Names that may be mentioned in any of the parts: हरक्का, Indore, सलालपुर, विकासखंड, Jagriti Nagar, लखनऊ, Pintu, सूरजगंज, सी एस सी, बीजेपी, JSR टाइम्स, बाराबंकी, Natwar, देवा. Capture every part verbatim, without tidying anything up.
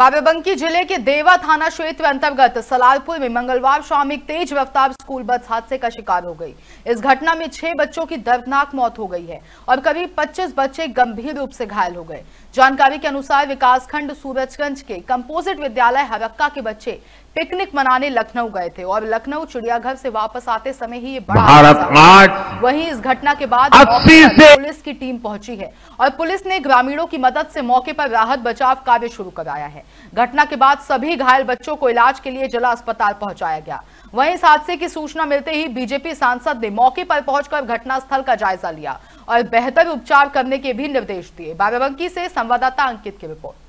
बाराबंकी जिले के देवा थाना क्षेत्र अंतर्गत सलालपुर में मंगलवार शाम एक तेज रफ्तार स्कूल बस हादसे का शिकार हो गई। इस घटना में छह बच्चों की दर्दनाक मौत हो गई है और करीब पच्चीस बच्चे गंभीर रूप से घायल हो गए। जानकारी के अनुसार विकासखंड सूरजगंज के कंपोजिट विद्यालय हरक्का के बच्चे पिकनिक मनाने लखनऊ गए थे और लखनऊ चिड़ियाघर से वापस आते समय ही ये बड़ा। वहीं इस घटना के बाद पुलिस की टीम पहुंची है और पुलिस ने ग्रामीणों की मदद से मौके पर राहत बचाव कार्य शुरू कराया है। घटना के बाद सभी घायल बच्चों को इलाज के लिए जिला अस्पताल पहुंचाया गया। वहीं इस हादसे की सूचना मिलते ही बीजेपी सांसद ने मौके पर पहुंचकर घटनास्थल का जायजा लिया और बेहतर उपचार करने के भी निर्देश दिए। बाराबंकी से संवाददाता अंकित की रिपोर्ट।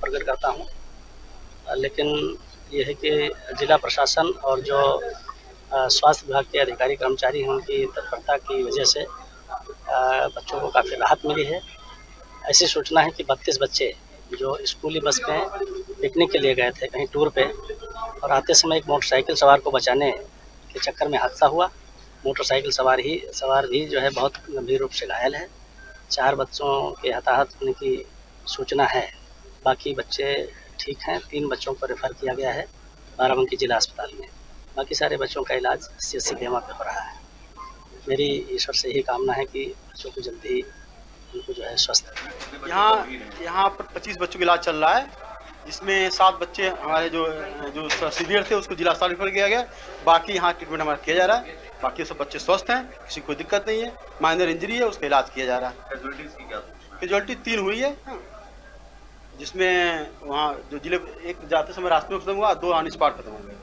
प्रकट करता हूँ, लेकिन यह है कि जिला प्रशासन और जो स्वास्थ्य विभाग के अधिकारी कर्मचारी हैं उनकी तत्परता की वजह से बच्चों को काफ़ी राहत मिली है। ऐसी सूचना है कि बत्तीस बच्चे जो स्कूली बस में पिकनिक के लिए गए थे कहीं टूर पे, और आते समय एक मोटरसाइकिल सवार को बचाने के चक्कर में हादसा हुआ। मोटरसाइकिल सवार ही सवार भी जो है बहुत गंभीर रूप से घायल है। चार बच्चों के हताहत होने की सूचना है, बाकी बच्चे ठीक हैं। तीन बच्चों को रेफर किया गया है बाराबंकी जिला अस्पताल में। बाकी सारे बच्चों का इलाज सी एस सी देवा पे हो रहा है। मेरी ईश्वर से ही कामना है कि बच्चों को जल्दी उनको जो है स्वस्थ। यहाँ यहाँ पर पच्चीस बच्चों का इलाज चल रहा है, जिसमें सात बच्चे हमारे जो जो सीनियर थे उसको जिला अस्पताल रेफर किया गया। बाकी यहाँ ट्रीटमेंट हमारा किया जा रहा है। बाकी सब बच्चे स्वस्थ हैं, किसी कोई दिक्कत नहीं है। माइनर इंजरी है, उसका इलाज किया जा रहा है। कैजुअलिटी तीन हुई है, जिसमें वहाँ जो जिले एक जाते समय रास्ते में खत्म हुआ, दो ऑन स्पॉट खत्म हो गए।